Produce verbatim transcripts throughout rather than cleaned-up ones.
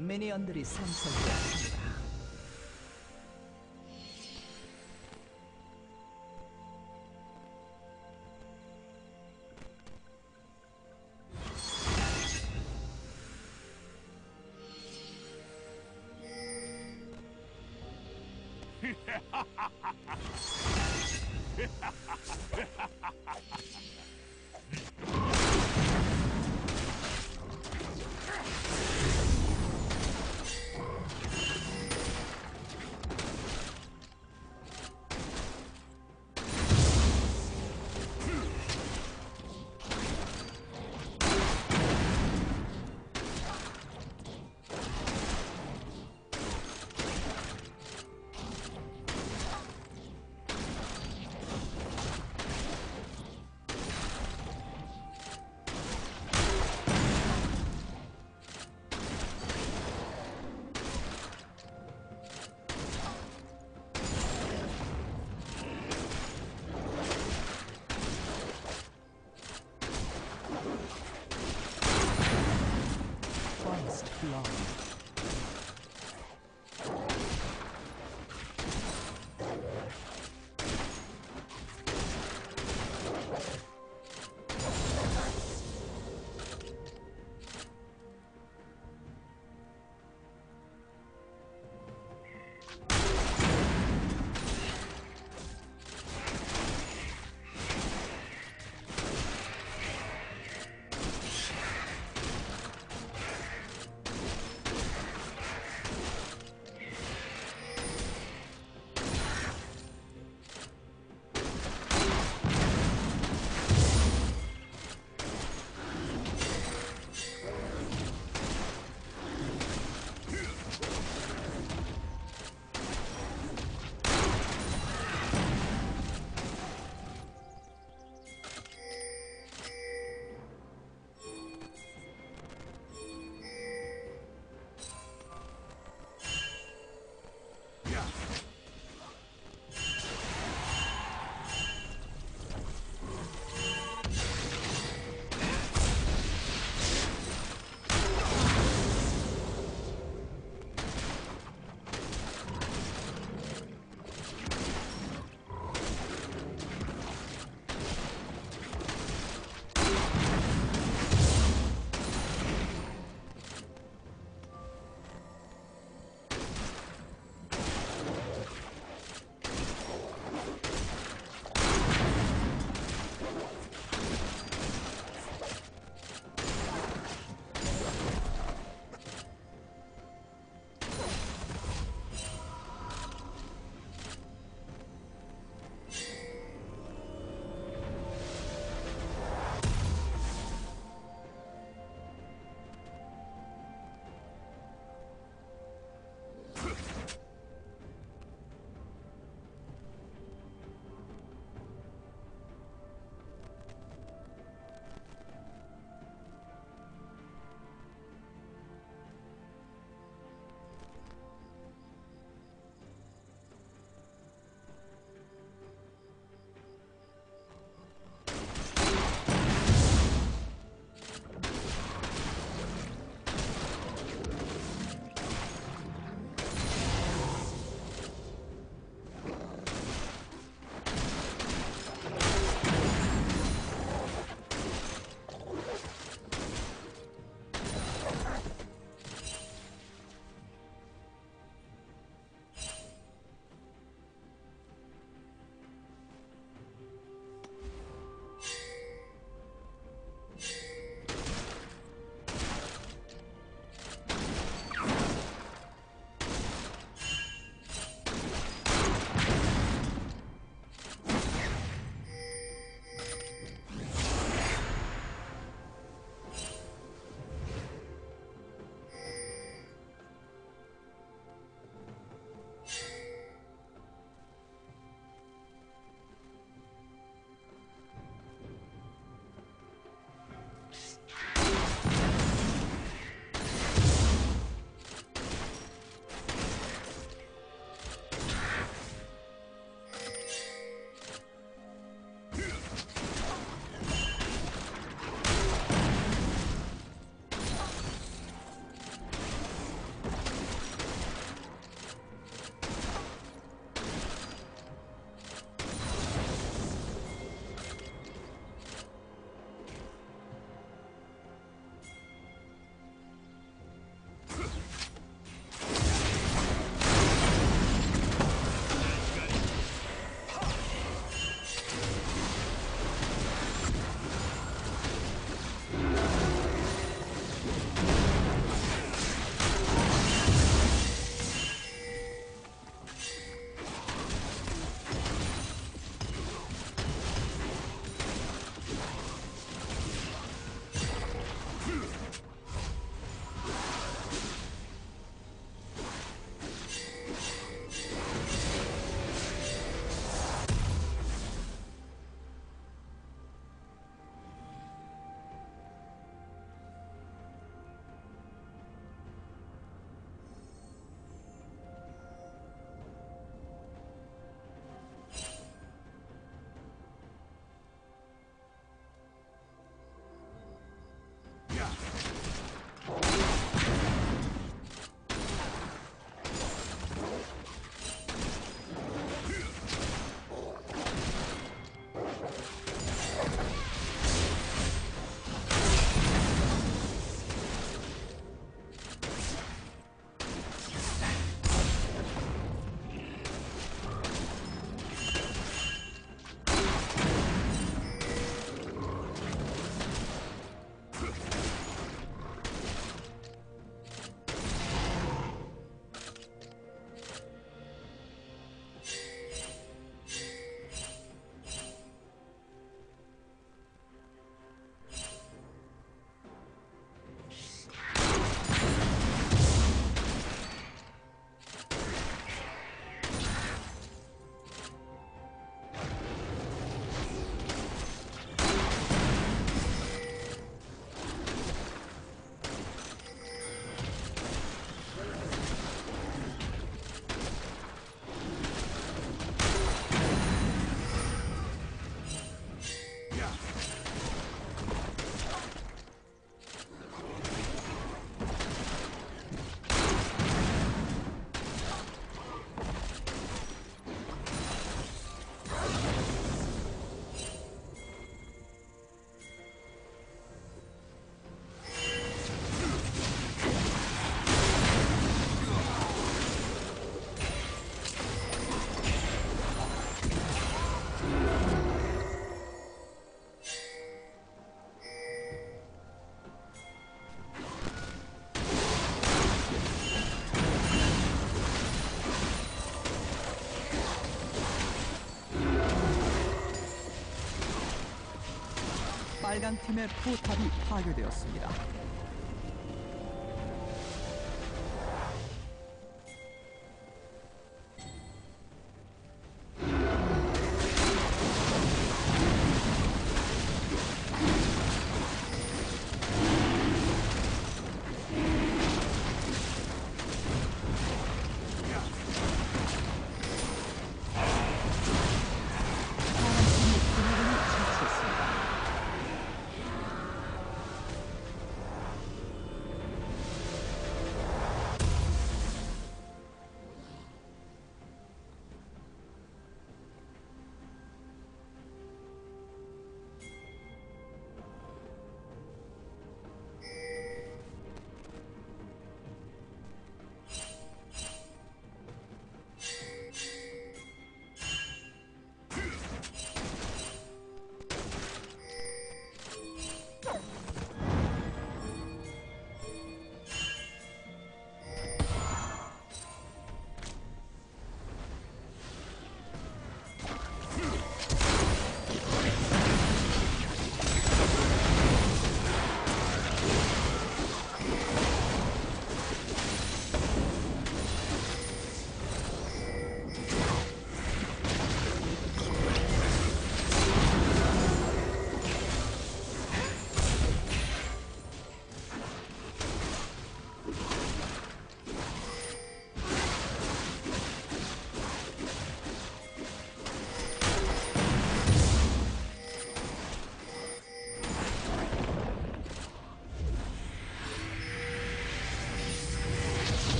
미니언들이 상성되었습니다. 빨간 팀의 포탑이 파괴되었습니다.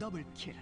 더블킬.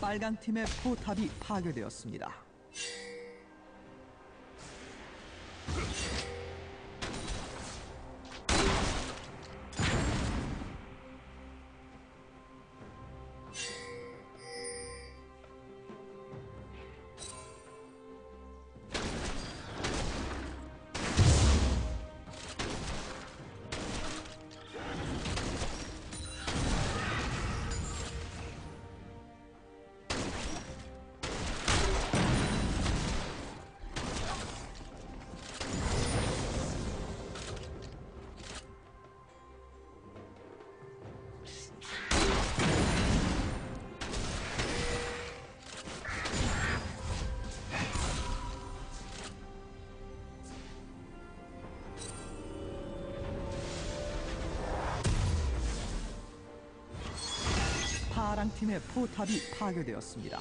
빨간 팀의 포탑이 파괴되었습니다. 파랑팀의 포탑이 파괴되었습니다.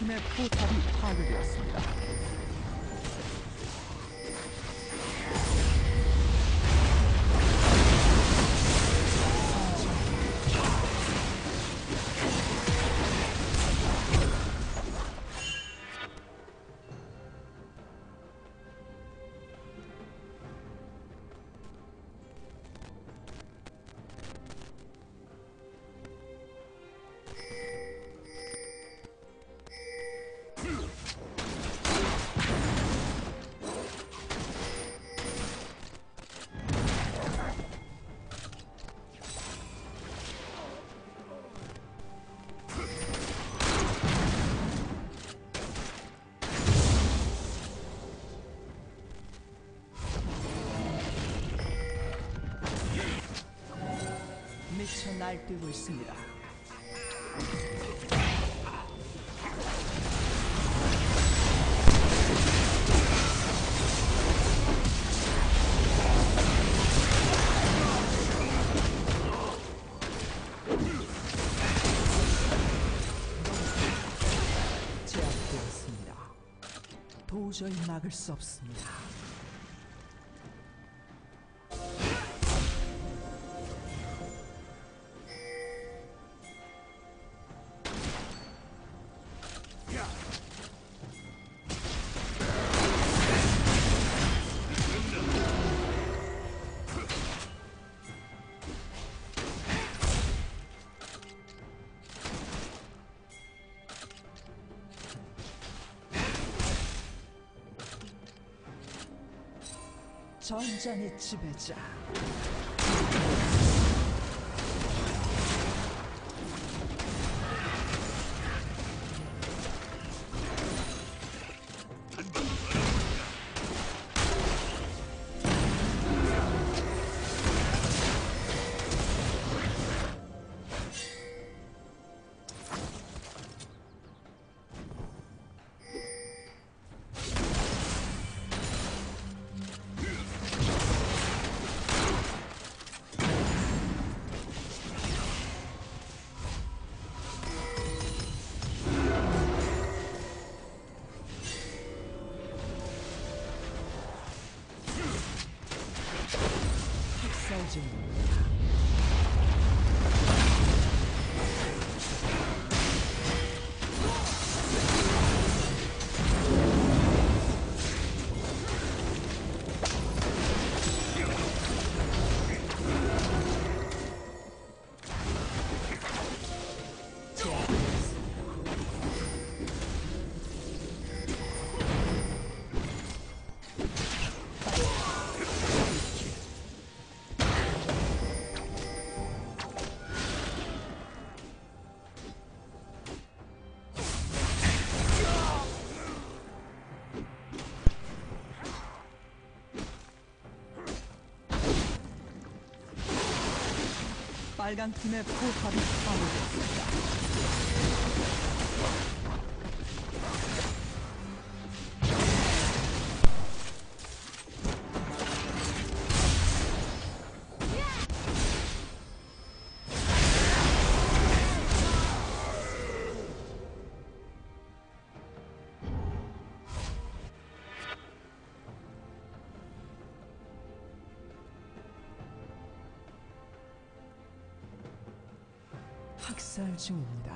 팀의 포탑이 파괴되었습니다. 미쳐 날뛰고 있습니다. 제압되었습니다. 도저히 막을 수 없습니다. 전장의 지배자. 빨간 팀의 포탑이 학살 중입니다.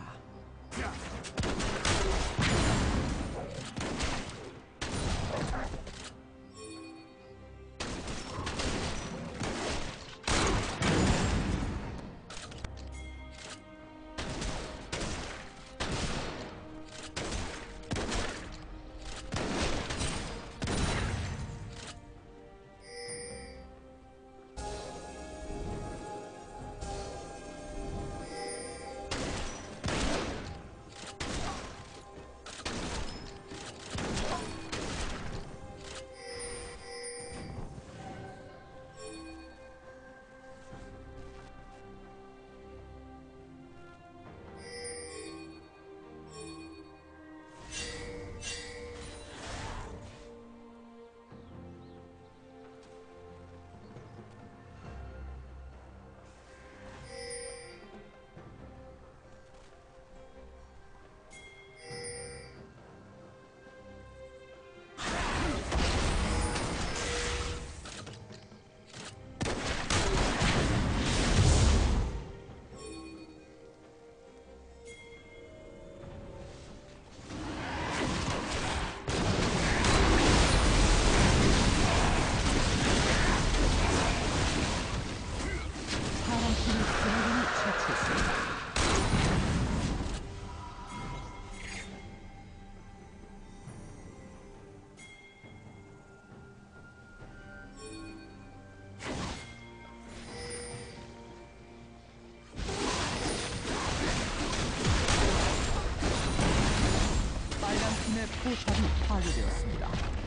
포탑이 파괴되었습니다.